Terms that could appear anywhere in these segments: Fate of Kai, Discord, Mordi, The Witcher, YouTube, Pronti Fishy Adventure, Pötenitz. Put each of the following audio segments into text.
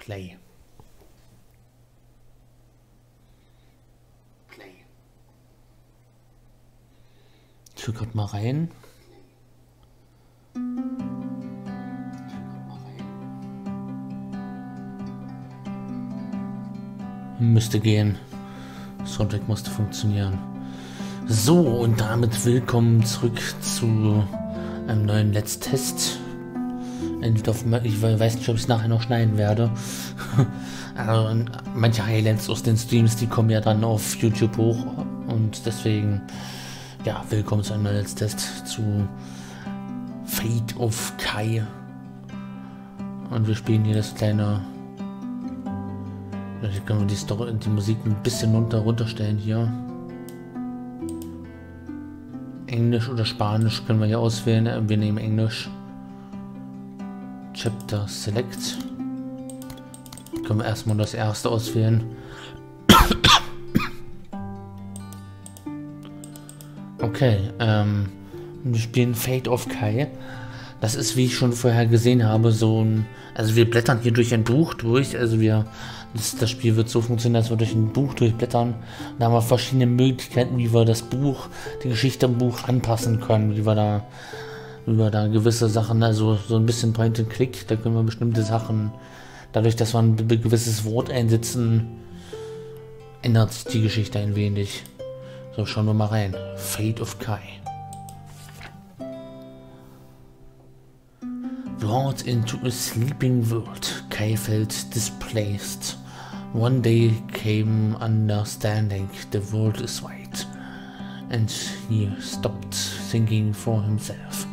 Play. Ich schau grad mal rein. Müsste gehen. Soundtrack musste funktionieren. So, und damit willkommen zurück zu einem neuen Let's Test. Ich weiß nicht, ob ich es nachher noch schneiden werde. Also, manche Highlights aus den Streams, die kommen ja dann auf YouTube hoch. Und deswegen, ja, willkommen zu einem neuen Let's Test zu Fate of Kai. Und wir spielen hier das kleine... Vielleicht können wir die, die Musik ein bisschen runterstellen hier. Englisch oder Spanisch können wir hier auswählen. Wir nehmen Englisch. Chapter Select. Können wir erstmal das erste auswählen. Okay, wir spielen Fate of Kai. Das ist, wie ich schon vorher gesehen habe, so ein... Also wir blättern hier durch ein Buch durch, also wir... Das Spiel wird so funktionieren, dass wir durch ein Buch durchblättern. Da haben wir verschiedene Möglichkeiten, wie wir das Buch, die Geschichte im Buch anpassen können, wie wir da gewisse Sachen, also so ein bisschen Point-and-Click, da können wir bestimmte Sachen, dadurch, dass wir ein gewisses Wort einsetzen, ändert sich die Geschichte ein wenig. So, schauen wir mal rein. Fate of Kai. Brought into a sleeping world, Kai felt displaced. One day came understanding the world is wide, and he stopped thinking for himself.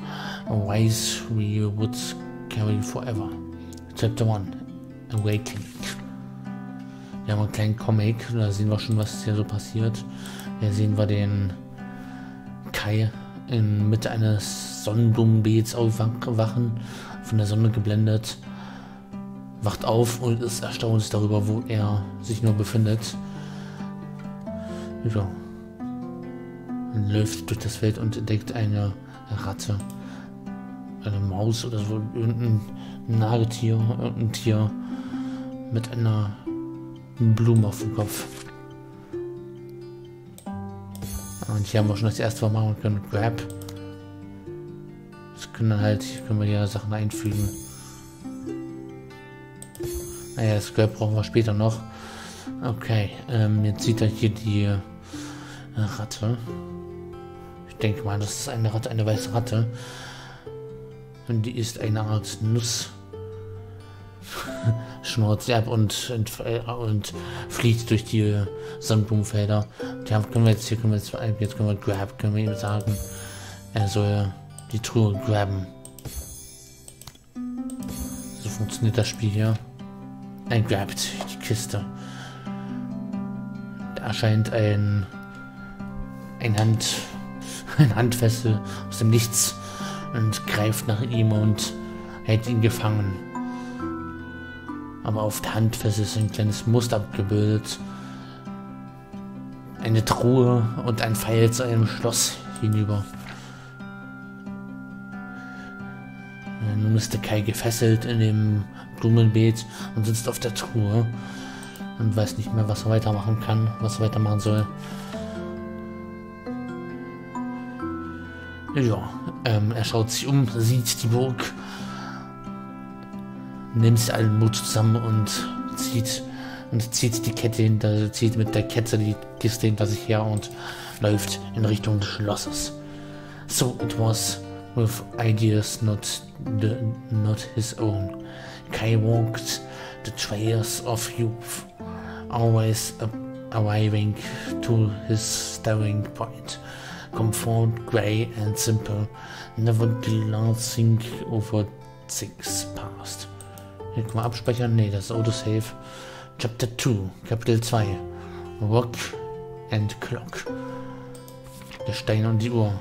A wise we would carry forever. Chapter 1 Awakening. Wir haben einen kleinen Comic, da sehen wir schon, was hier so passiert. Hier sehen wir den Kai in Mitte eines Sonnenblumenbeets aufwachen, von der Sonne geblendet. Wacht auf und ist erstaunt darüber, wo er sich nur befindet. Ja. Und läuft durch das Feld und entdeckt eine Ratte, eine Maus oder so, irgendein Nagetier, irgendein Tier mit einer Blume auf dem Kopf. Und hier haben wir schon das erste Mal machen können, Grab. Das können dann halt, können wir hier Sachen einfügen. Naja, das Grab brauchen wir später noch. Okay, jetzt sieht er hier die Ratte. Ich denke mal, das ist eine Ratte, eine weiße Ratte. Und die ist eine Art Nuss. Schnurrt sie ab und fliegt durch die Sonnenblumenfelder. Ja, können wir grab, können wir ihm sagen, er soll die Truhe graben. So funktioniert das Spiel hier. Er grabt die Kiste. Da erscheint ein Handfessel aus dem Nichts und greift nach ihm und hält ihn gefangen. Aber auf der Handfessel ist ein kleines Muster abgebildet. Eine Truhe und ein Pfeil zu einem Schloss hinüber. Nun ist der Kai gefesselt in dem Blumenbeet und sitzt auf der Truhe und weiß nicht mehr, was er weitermachen kann, was er weitermachen soll. Ja, er schaut sich um, sieht die Burg, nimmt sich allen Mut zusammen und zieht die Kette hinter, zieht mit der Kette die Kiste hinter sich her und läuft in Richtung des Schlosses. So it was with ideas not his own. Kai walked the trails of youth, always arriving to his starting point. Comfort, grey and simple, never glancing over things past. Hier können wir abspeichern, nee, das ist Autosave. Chapter 2, Kapitel 2, Rock and Clock, der Stein und die Uhr.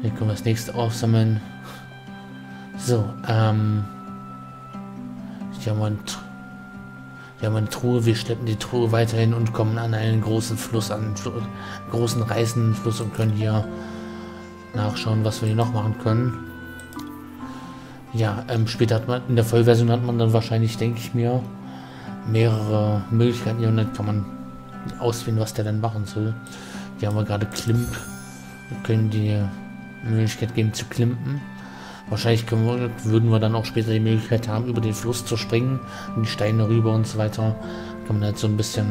Hier können wir das nächste aufsammeln. So, hier haben wir eine Truhe, wir schleppen die Truhe weiterhin und kommen an einen großen Fluss, an einen großen reißenden Fluss und können hier nachschauen, was wir hier noch machen können. Ja, später hat man, in der Vollversion hat man dann wahrscheinlich, denke ich mir, mehrere Möglichkeiten. Ja, und dann kann man auswählen, was der dann machen soll. Die haben wir gerade Klimp. Wir können die Möglichkeit geben zu klimpen. Wahrscheinlich würden wir dann auch später die Möglichkeit haben, über den Fluss zu springen, die Steine rüber und so weiter. Kann man halt so ein bisschen,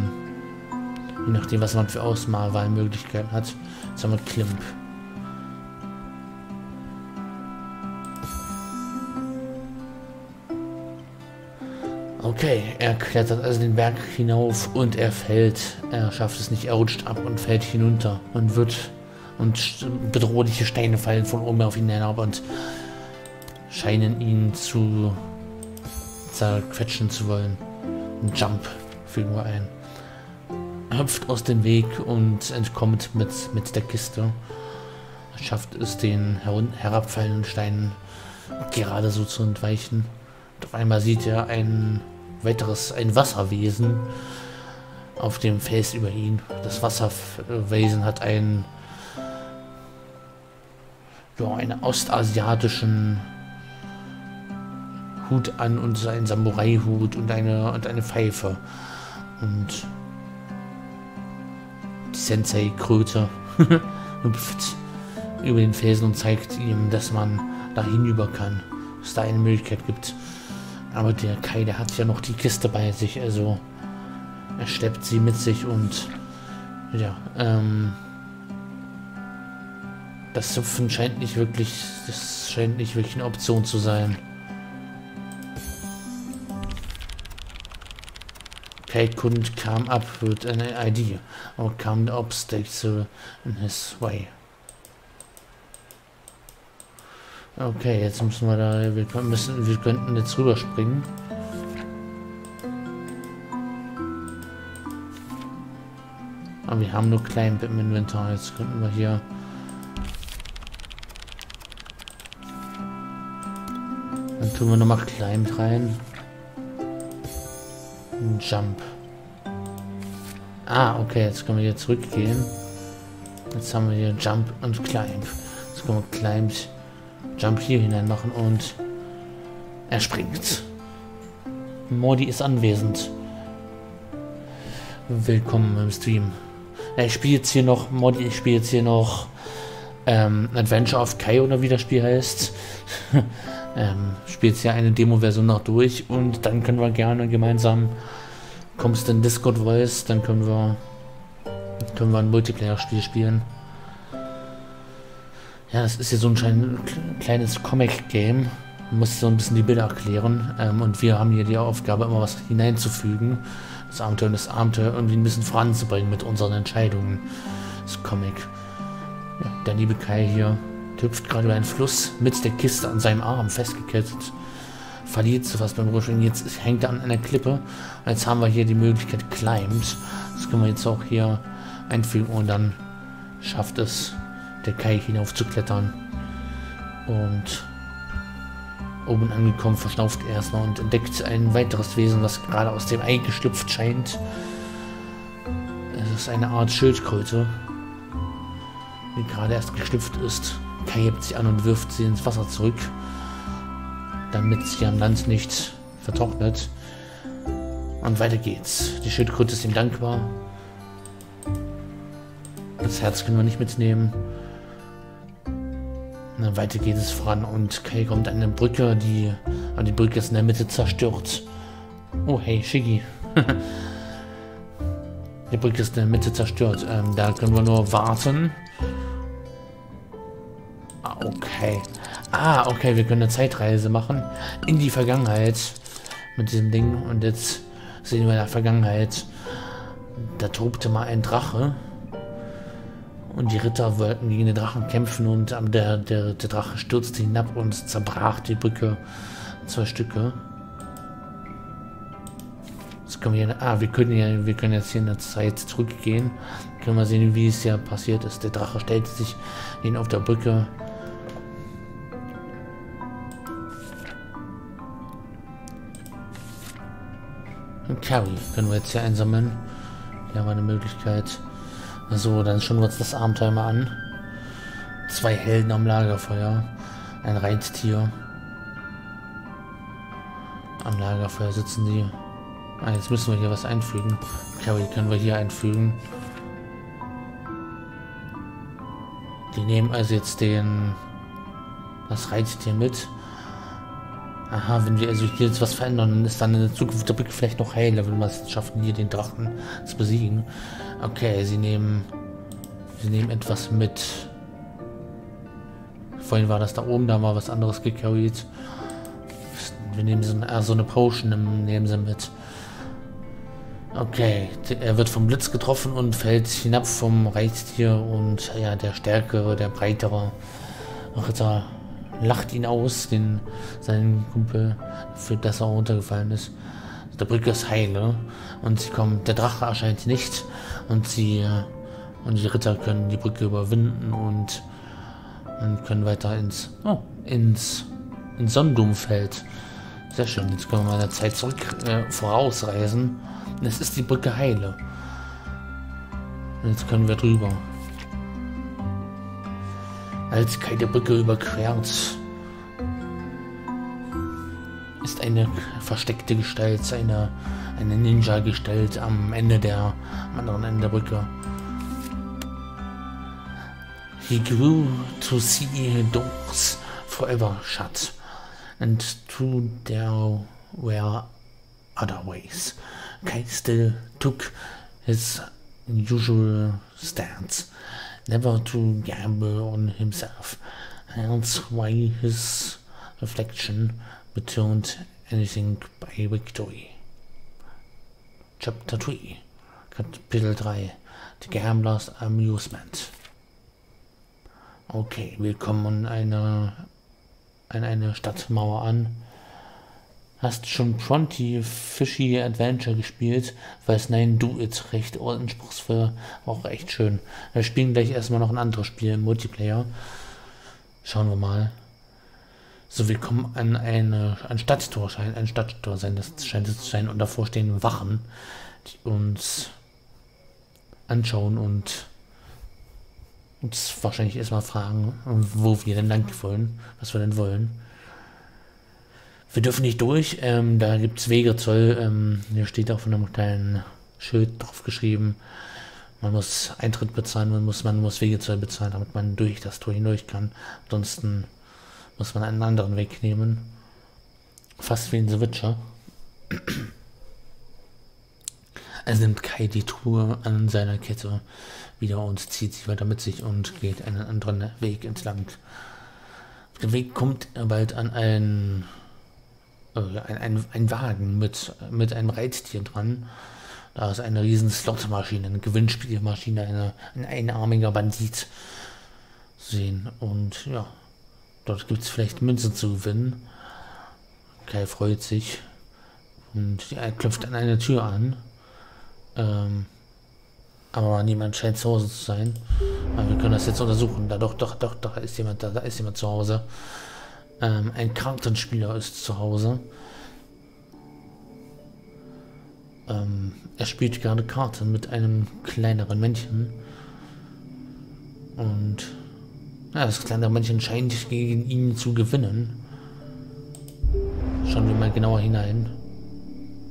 je nachdem, was man für Ausmalwahlmöglichkeiten hat, sagen wir Klimp. Okay, er klettert also den Berg hinauf und er fällt. Er schafft es nicht, er rutscht ab und fällt hinunter und wird... Und bedrohliche Steine fallen von oben auf ihn herab und scheinen ihn zu zerquetschen zu wollen. Ein Jump fügen wir ein. Hüpft aus dem Weg und entkommt mit der Kiste. Schafft es, den herabfallenden Steinen gerade so zu entweichen. Und auf einmal sieht er ein Wasserwesen auf dem Fels über ihn. Das Wasserwesen hat einen ostasiatischen Hut an und seinen Samurai-Hut und eine Pfeife und die Sensei-Kröte hüpft über den Felsen und zeigt ihm, dass man da hinüber kann, dass da eine Möglichkeit gibt. Aber der Kai, der hat ja noch die Kiste bei sich, also er schleppt sie mit sich und ja, das Zupfen scheint nicht wirklich, eine Option zu sein. Kai couldn't come up with an idea or come the obstacle in his way. Okay, jetzt müssen wir da, wir könnten jetzt rüberspringen. Aber wir haben nur Climb im Inventar, jetzt könnten wir hier... Dann tun wir nochmal Climb rein. Und Jump. Ah, okay, jetzt können wir hier zurückgehen. Jetzt haben wir hier Jump und Climb. Jetzt können wir Jump hier hinein machen und er springt. Mordi ist anwesend. Willkommen im Stream. Ich spiele jetzt hier noch, Mordi, ich spiele jetzt hier noch Adventure of Kai oder wie das Spiel heißt. Spielt ja eine Demo-Version noch durch und dann können wir gerne gemeinsam, kommst in Discord Voice, dann können wir ein Multiplayer-Spiel spielen. Ja, das ist hier so ein kleines Comic-Game. Man muss so ein bisschen die Bilder erklären und wir haben hier die Aufgabe, immer was hineinzufügen. Das Abenteuer irgendwie ein bisschen voranzubringen mit unseren Entscheidungen. Das Comic. Ja, der liebe Kai hier hüpft gerade über einen Fluss mit der Kiste an seinem Arm festgekettet, verliert sie fast beim Rutschen. Jetzt hängt er an einer Klippe und jetzt haben wir hier die Möglichkeit Climbs. Das können wir jetzt auch hier einfügen und dann schafft es der Kai hinauf zu klettern. Und oben angekommen verschnauft er erstmal und entdeckt ein weiteres Wesen, was gerade aus dem Ei geschlüpft scheint. Es ist eine Art Schildkröte, die gerade erst geschlüpft ist. Kai hebt sie an und wirft sie ins Wasser zurück, damit sie am Land nicht vertrocknet. Und weiter geht's. Die Schildkröte ist ihm dankbar. Das Herz können wir nicht mitnehmen. Und dann weiter geht es voran und Kai kommt an eine Brücke, die Brücke ist in der Mitte zerstört. Oh hey, Shiggy. Die Brücke ist in der Mitte zerstört. Da können wir nur warten. Okay. Ah, okay, wir können eine Zeitreise machen in die Vergangenheit mit diesem Ding. Und jetzt sehen wir in der Vergangenheit, da tobte mal ein Drache. Und die Ritter wollten gegen den Drachen kämpfen und der Drache stürzte hinab und zerbrach die Brücke in 2 Stücke. Jetzt können wir hier, wir können jetzt hier in der Zeit zurückgehen. Dann können wir sehen, wie es ja passiert ist. Der Drache stellte sich hin auf der Brücke. Carry können wir jetzt hier einsammeln. Hier haben wir eine Möglichkeit. So, dann schauen wir uns das Abenteuer mal an. 2 Helden am Lagerfeuer. Ein Reittier. Am Lagerfeuer sitzen die. Ah, jetzt müssen wir hier was einfügen. Carrie können wir hier einfügen. Die nehmen also jetzt das Reittier mit. Aha, wenn wir also hier jetzt was verändern, dann ist dann in der Zukunft der Blick vielleicht noch heiler, wenn wir es schaffen, hier den Drachen zu besiegen. Okay, sie nehmen etwas mit. Vorhin war das da oben, da haben wir was anderes gecarried. Wir nehmen so eine Potion, nehmen sie mit. Okay, er wird vom Blitz getroffen und fällt hinab vom Reittier und ja, der stärkere, der breitere Ritter lacht ihn aus, seinen Kumpel, für das er runtergefallen ist. Der Brücke ist heile und sie kommen, der Drache erscheint nicht und die Ritter können die Brücke überwinden und können weiter ins Sonnendumfeld. Sehr schön, jetzt können wir mal der Zeit vorausreisen. Es ist die Brücke heile. Jetzt können wir drüber. Als Kai die Brücke überquert, ist eine versteckte Gestalt, eine Ninja-Gestalt am anderen Ende der Brücke. He grew to see doors forever shut, and to there were other ways. Kai still took his usual stance, never to gamble on himself. That's why his reflection returned anything by victory. Chapter 3, Kapitel 3, The Gambler's Amusement. Okay, wir kommen an eine Stadtmauer an. Hast du schon Pronti Fishy Adventure gespielt? Weiß nein, du ist recht anspruchsvoll, auch echt schön. Wir spielen gleich erstmal noch ein anderes Spiel im Multiplayer. Schauen wir mal. So, wir kommen an ein Stadttor, das scheint es zu sein. Und davor stehen Wachen, die uns anschauen und uns wahrscheinlich erstmal fragen, wo wir denn lang wollen, was wir denn wollen. Wir dürfen nicht durch, da gibt es Wegezoll, hier steht auch von einem kleinen Schild drauf geschrieben, man muss Eintritt bezahlen, man muss Wegezoll bezahlen, damit man durch das Tor hindurch kann, ansonsten muss man einen anderen Weg nehmen, fast wie in The Witcher. Also nimmt Kai die Truhe an seiner Kette wieder und zieht sie weiter mit sich und geht einen anderen Weg entlang. Auf dem Weg kommt er bald an einen Wagen mit einem Reittier dran. Da ist eine riesen Slotmaschine, eine Gewinnspielmaschine, ein einarmiger Bandit zu sehen. Und ja, dort gibt es vielleicht Münzen zu gewinnen. Kai freut sich und er klopft an eine Tür an. Aber niemand scheint zu Hause zu sein. Aber wir können das jetzt untersuchen. Doch, da ist jemand zu Hause. Ein Kartenspieler ist zu Hause. Er spielt gerade Karten mit einem kleineren Männchen. Und ja, das kleinere Männchen scheint gegen ihn zu gewinnen. Schauen wir mal genauer hinein.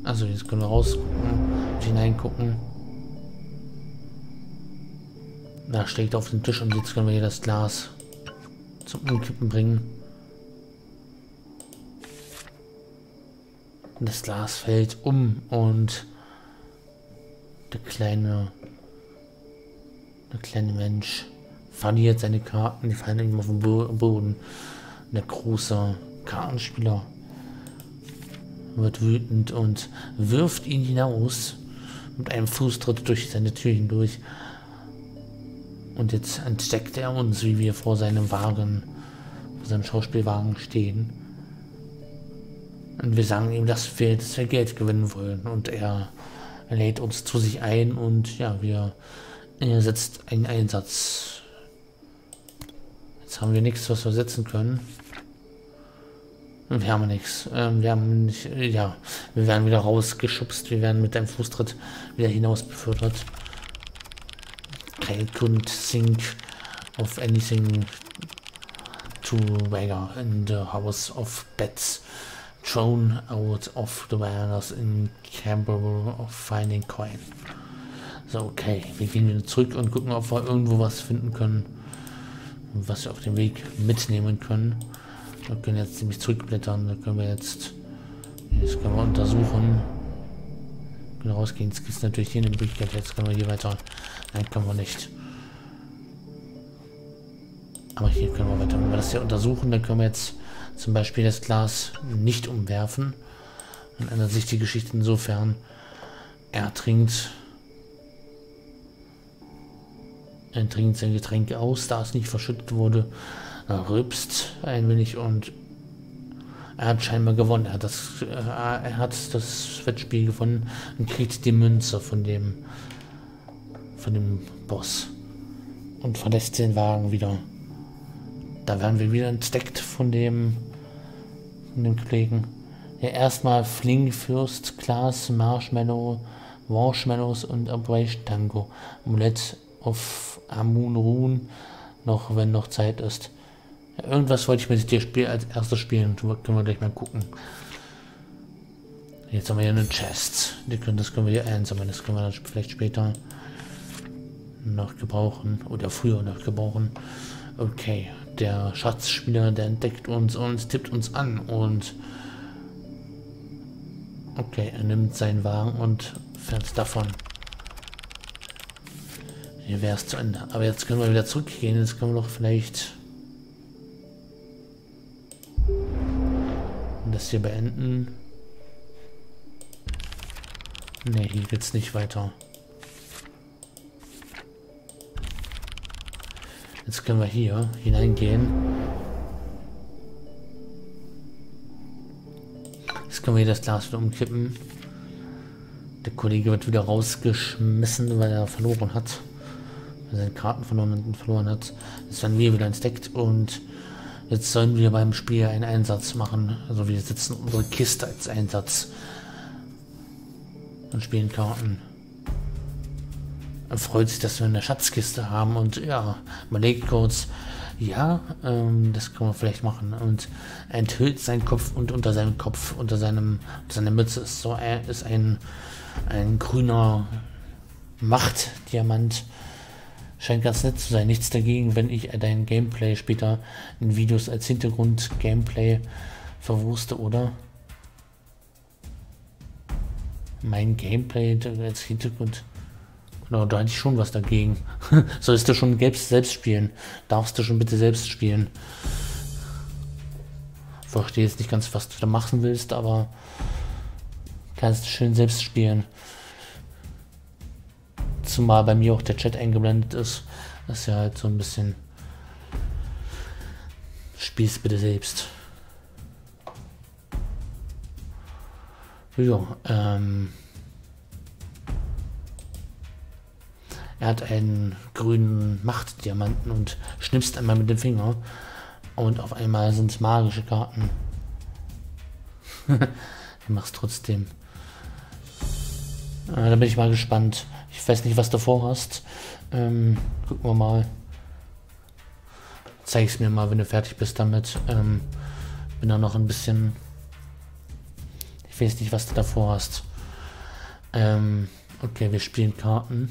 Also jetzt können wir hineingucken. Da schlägt auf den Tisch und jetzt können wir hier das Glas zum Umkippen bringen. Das Glas fällt um und der kleine Mensch verliert seine Karten, die fallen ihm auf den Boden. Der große Kartenspieler wird wütend und wirft ihn hinaus mit einem Fußtritt durch seine Tür hindurch. Und jetzt entdeckt er uns, wie wir vor seinem Wagen, vor seinem Schauspielwagen stehen. Und wir sagen ihm, dass wir Geld gewinnen wollen. Und er lädt uns zu sich ein und ja, er setzt einen Einsatz. Jetzt haben wir nichts, was wir setzen können. Wir haben nichts. Wir werden wieder rausgeschubst. Wir werden mit einem Fußtritt wieder hinaus befördert. I couldn't think of anything to beggar in the house of beds. thrown out of the warehouse incapable of finding coin. So, okay, wir gehen wieder zurück und gucken, ob wir irgendwo was finden können, was wir auf dem Weg mitnehmen können. Wir können jetzt ziemlich zurückblättern, da können wir jetzt, das können wir untersuchen. Genau, rausgehen, es gibt natürlich hier eine Möglichkeit, jetzt können wir hier weiter, nein, können wir nicht. Aber hier können wir weiter, wenn wir das hier untersuchen, dann können wir jetzt zum Beispiel das Glas nicht umwerfen. Dann ändert sich die Geschichte insofern, er trinkt sein Getränk aus, da es nicht verschüttet wurde, rübst ein wenig und er hat scheinbar gewonnen. Er hat das Wettspiel gewonnen und kriegt die Münze von dem Boss und verlässt den Wagen wieder. Da werden wir wieder entdeckt von dem Kollegen. Ja, erstmal Flingfürst, Glas, Marshmallow, Marshmallows und Operation Tango. Amulett auf Amun ruhen, noch wenn noch Zeit ist. Ja, irgendwas wollte ich mit dir als erstes spielen. Können wir gleich mal gucken. Jetzt haben wir hier eine Chest. Das können wir hier einsammeln. Das können wir dann vielleicht später noch gebrauchen. Oder früher noch gebrauchen. Okay. Der Schatzspieler, der entdeckt uns und tippt uns an und okay, er nimmt seinen Wagen und fährt davon. Hier wäre es zu Ende. Aber jetzt können wir wieder zurückgehen, jetzt können wir doch vielleicht das hier beenden. Ne, hier geht's nicht weiter. Jetzt können wir hier hineingehen. Jetzt können wir hier das Glas wieder umkippen. Der Kollege wird wieder rausgeschmissen, weil er verloren hat. Weil er seine Karten verloren hat. Jetzt werden wir wieder entdeckt und jetzt sollen wir beim Spiel einen Einsatz machen. Also wir setzen unsere Kiste als Einsatz und spielen Karten. Er freut sich, dass wir eine Schatzkiste haben und ja, überlegt kurz, ja, das können wir vielleicht machen und enthüllt seinen Kopf und unter seinem Kopf, unter seiner Mütze ist so ein grüner Machtdiamant. Scheint ganz nett zu sein, nichts dagegen, wenn ich dein Gameplay später in Videos als Hintergrund-Gameplay verwurste, oder? Mein Gameplay als Hintergrund... No, da hätte ich schon was dagegen. Sollst du schon selbst spielen. Darfst du schon bitte selbst spielen. Ich verstehe jetzt nicht ganz, was du da machen willst, aber kannst du schön selbst spielen. Zumal bei mir auch der Chat eingeblendet ist. Das ist ja halt so ein bisschen... Spiel's bitte selbst. Ja, er hat einen grünen Machtdiamanten und schnipst einmal mit dem Finger und auf einmal sind es magische Karten. Ich mach's trotzdem. Da bin ich mal gespannt. Ich weiß nicht, was du vorhast. Gucken wir mal. Zeig's mir mal, wenn du fertig bist damit. Bin da noch ein bisschen... Ich weiß nicht, was du da vorhast. Okay, wir spielen Karten.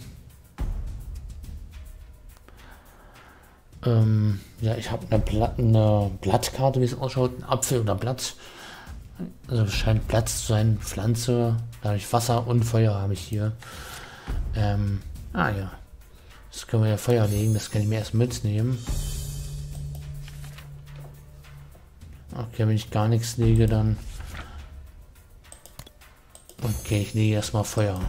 Ja, ich habe eine Blattkarte, wie es ausschaut, ein Apfel oder Blatt. Also scheint Platz zu sein, Pflanze, dadurch Wasser und Feuer habe ich hier. Ja. Das können wir ja Feuer legen, das kann ich mir erst mitnehmen. Okay, wenn ich gar nichts lege, dann... Okay, ich lege erstmal Feuer.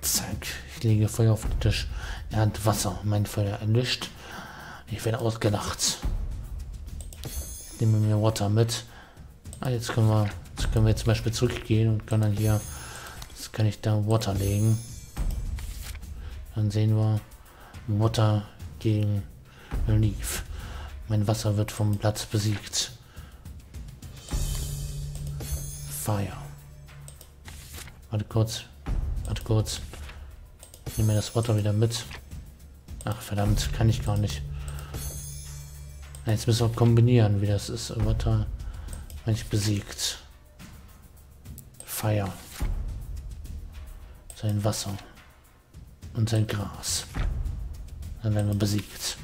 Zack, ich lege Feuer auf den Tisch. Er hat Wasser, mein Feuer erlischt. Ich werde ausgelacht. Ich nehme mir Water mit. Ah, jetzt können wir zum Beispiel zurückgehen und können dann hier, jetzt kann ich da Water legen. Dann sehen wir Water gegen Leaf. Mein Wasser wird vom Platz besiegt. Fire. Warte kurz. Ich nehme mir das Water wieder mit. Ach verdammt, kann ich gar nicht. Jetzt müssen wir kombinieren, wie das ist. Avatar wenn ich besiegt. Feier. Sein Wasser. Und sein Gras. Dann werden wir besiegt.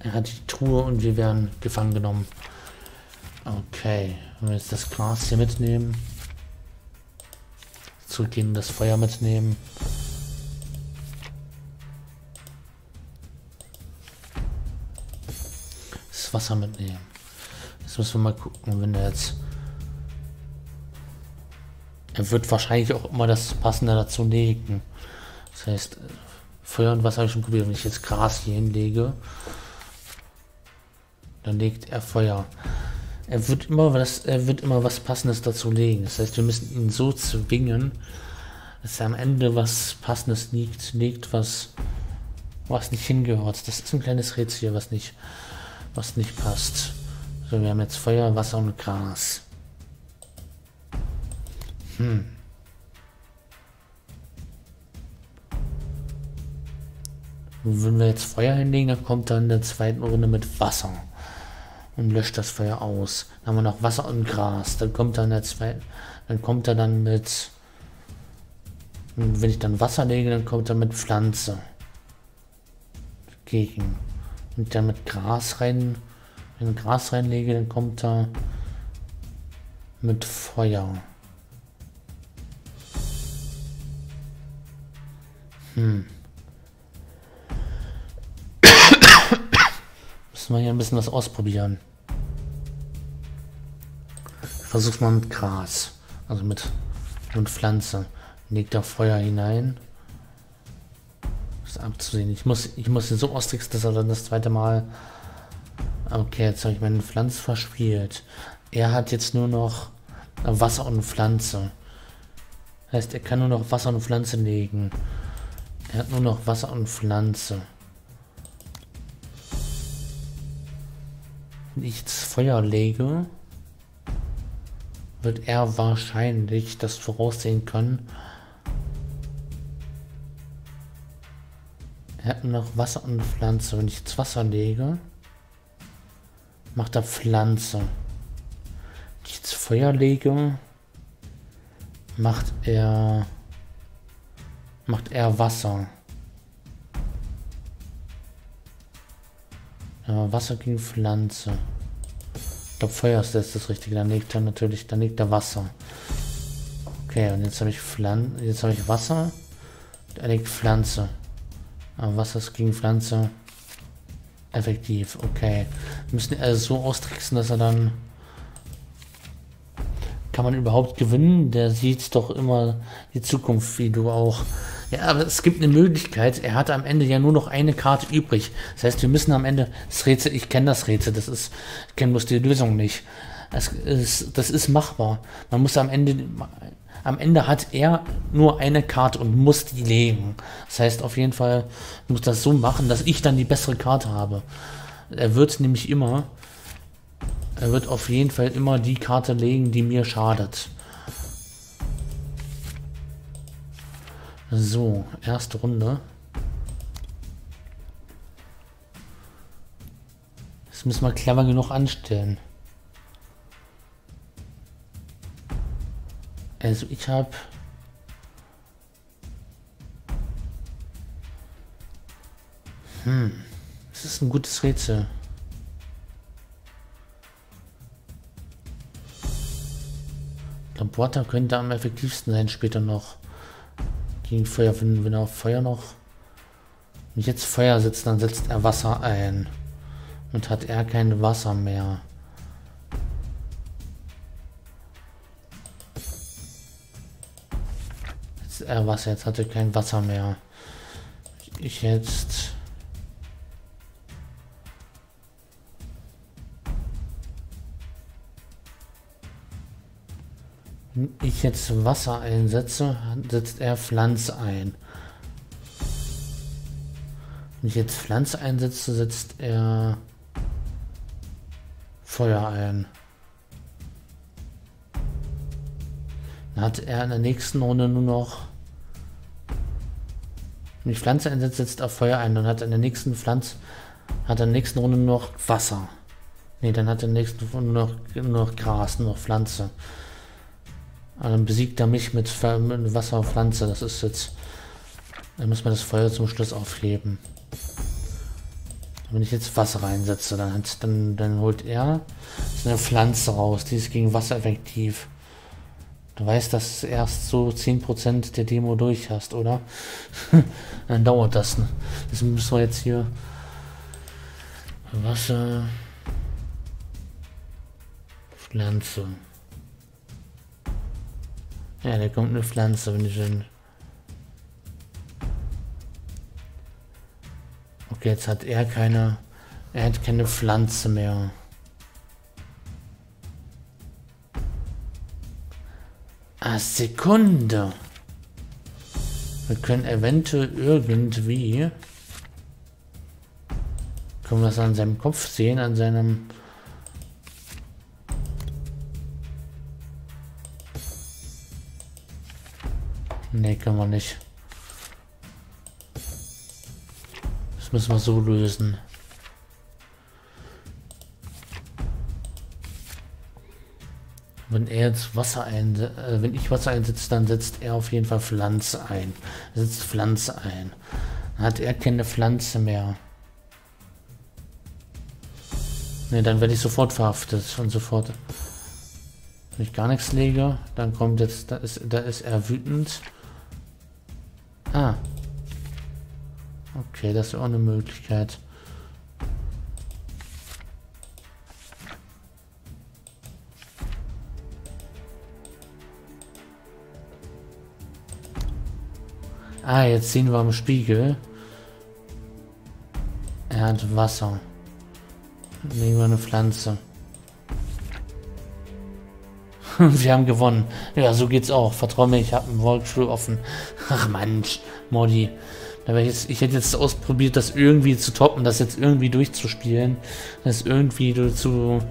Er hat die Truhe und wir werden gefangen genommen. Okay. Wenn wir jetzt das Gras hier mitnehmen. Zurückgehen, das Feuer mitnehmen. Das Wasser mitnehmen. Jetzt müssen wir mal gucken, wenn er jetzt... Er wird wahrscheinlich auch immer das Passende dazu legen. Das heißt, Feuer und Wasser habe ich schon probiert. Wenn ich jetzt Gras hier hinlege, dann legt er Feuer. Er wird immer was Passendes dazu legen. Das heißt, wir müssen ihn so zwingen, dass er am Ende was Passendes legt, was nicht hingehört. Das ist ein kleines Rätsel, was nicht passt. So, wir haben jetzt Feuer, Wasser und Gras. Wenn wir jetzt Feuer hinlegen, dann kommt dann in der zweiten Runde mit Wasser und löscht das Feuer aus. Dann haben wir noch Wasser und Gras. Dann kommt dann der zweite, dann kommt er dann mit, und wenn ich dann Wasser lege, dann kommt er mit Pflanze gegen. Und dann mit Gras rein, wenn ich Gras reinlege, dann kommt er mit Feuer. Müssen wir hier ein bisschen was ausprobieren. Ich versuch's mal mit Gras. Also mit Pflanze. Legt da Feuer hinein. Das ist abzusehen. Ich muss ihn so austricksen, dass er dann das zweite Mal... Okay, jetzt habe ich meine Pflanze verspielt. Er hat jetzt nur noch Wasser und Pflanze. Das heißt, er kann nur noch Wasser und Pflanze legen. Er hat nur noch Wasser und Pflanze. Wenn ich das Feuer lege, wird er wahrscheinlich das voraussehen können. Er hat nur noch Wasser und Pflanze. Wenn ich das Wasser lege, macht er Pflanze. Wenn ich das Feuer lege, macht er Wasser. Ja, Wasser gegen Pflanze. Ich glaube, Feuer ist das Richtige. Dann legt er Wasser. Okay, und jetzt habe ich Pflanze. Jetzt habe ich Wasser. Er legt Pflanze. Aber Wasser ist gegen Pflanze effektiv. Okay. Wir müssen also so austricksen, dass er dann... Kann man überhaupt gewinnen? Der sieht doch immer die Zukunft, wie du auch. Ja, aber es gibt eine Möglichkeit. Er hat am Ende ja nur noch eine Karte übrig. Das heißt, wir müssen am Ende das Rätsel. Ich kenne das Rätsel. Das ist, ich kenne bloß die Lösung nicht. Das ist machbar. Man muss am Ende hat er nur eine Karte und muss die legen. Das heißt, auf jeden Fall muss das so machen, dass ich dann die bessere Karte habe. Er wird auf jeden Fall immer die Karte legen, die mir schadet. So, erste Runde. Das müssen wir clever genug anstellen. Also ich habe... Das ist ein gutes Rätsel. Water könnte am effektivsten sein später noch. Gegen Feuer, wenn er auf Feuer noch... Wenn ich jetzt Feuer setze, dann setzt er Wasser ein. Und hat er kein Wasser mehr. Jetzt er Wasser, jetzt hat er kein Wasser mehr. Ich jetzt... Wenn ich jetzt Wasser einsetze, setzt er Pflanze ein. Wenn ich jetzt Pflanze einsetze, setzt er Feuer ein. Dann hat er in der nächsten Runde nur noch... Wenn ich Pflanze einsetze, setzt er Feuer ein. Dann hat er in der nächsten Pflanze... Hat er in der nächsten Runde noch Wasser. Ne, dann hat er in der nächsten Runde nur noch Gras, nur noch Pflanze. Aber dann besiegt er mich mit Wasser und Pflanze. Das ist jetzt... Dann müssen wir das Feuer zum Schluss aufheben. Wenn ich jetzt Wasser reinsetze, dann holt er seine Pflanze raus. Die ist gegen Wasser effektiv. Du weißt, dass du erst so 10% der Demo durch hast, oder? Dann dauert das. Ne? Deswegen müssen wir jetzt hier Wasser, Pflanze. Ja, da kommt eine Pflanze, wenn ich dann... Okay, jetzt hat er keine... Er hat keine Pflanze mehr. Ah, Sekunde. Wir können eventuell irgendwie... Können wir das an seinem Kopf sehen, an seinem... Ne, können wir nicht. Das müssen wir so lösen. Wenn er jetzt Wasser einsetzt, wenn ich Wasser einsetze, dann setzt er auf jeden Fall Pflanze ein. Er setzt Pflanze ein. Dann hat er keine Pflanze mehr. Ne, dann werde ich sofort verhaftet und sofort. Wenn ich gar nichts lege, dann kommt jetzt, da ist er wütend. Ah. Okay, das ist auch eine Möglichkeit. Ah, jetzt sehen wir am Spiegel. Er hat Wasser. Nehmen wir eine Pflanze. Wir haben gewonnen. Ja, so geht's auch. Vertrau mir, ich habe einen Walkthrough offen. Ach Mensch, Modi. Ich hätte jetzt ausprobiert, das irgendwie zu toppen, das jetzt irgendwie durchzuspielen. Das irgendwie zu...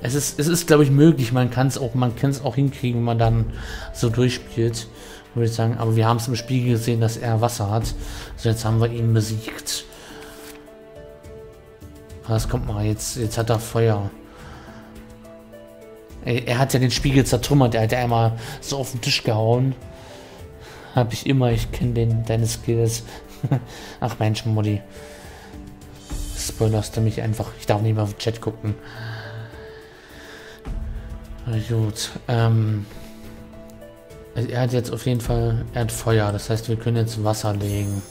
Es ist glaube ich, möglich. Man kann es auch hinkriegen, wenn man dann so durchspielt, würde ich sagen. Aber wir haben es im Spiegel gesehen, dass er Wasser hat. Also jetzt haben wir ihn besiegt. Das kommt mal, jetzt hat er Feuer. Er hat ja den Spiegel zertrümmert, er hat ja einmal so auf den Tisch gehauen. Hab ich immer, ich kenne deine Skills. Ach Mensch, Mutti. Spoilerst du mich einfach. Ich darf nicht mehr auf den Chat gucken. Gut. Also er hat jetzt auf jeden Fall... Er hat Feuer, das heißt, wir können jetzt Wasser legen.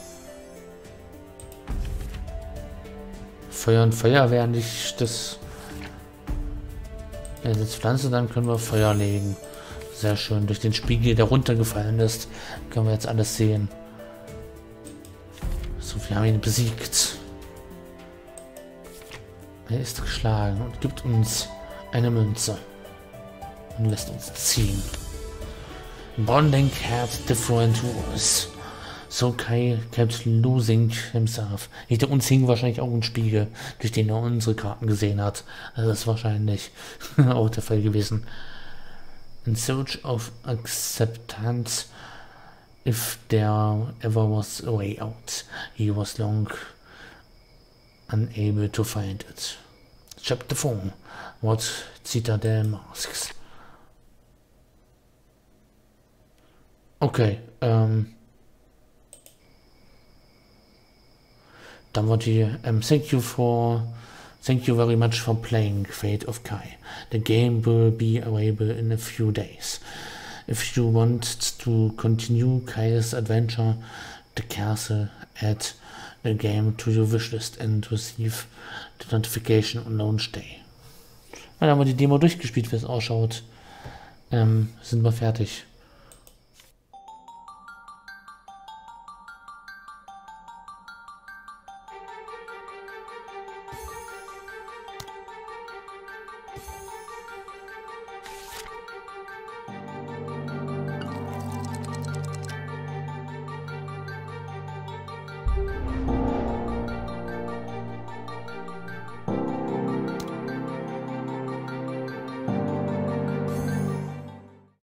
Feuer und Feuer wäre nicht das... Er setzt Pflanze, dann können wir Feuer legen. Sehr schön. Durch den Spiegel, der runtergefallen ist, können wir jetzt alles sehen. So, wir haben ihn besiegt. Er ist geschlagen und gibt uns eine Münze. Und lässt uns ziehen. Bonding had different rules. So Kai kept losing himself. Hinter uns hing wahrscheinlich auch ein Spiegel, durch den er unsere Karten gesehen hat. Also das ist wahrscheinlich auch der Fall gewesen. In search of acceptance, if there ever was a way out, he was long unable to find it. Chapter 4, what Citadel masks. Okay, dann war die, thank you very much for playing Fate of Kai. The game will be available in a few days. If you want to continue Kai's adventure, the castle, add the game to your wishlist and receive the notification on launch day. Dann haben wir die Demo durchgespielt, wie es ausschaut. Sind wir fertig.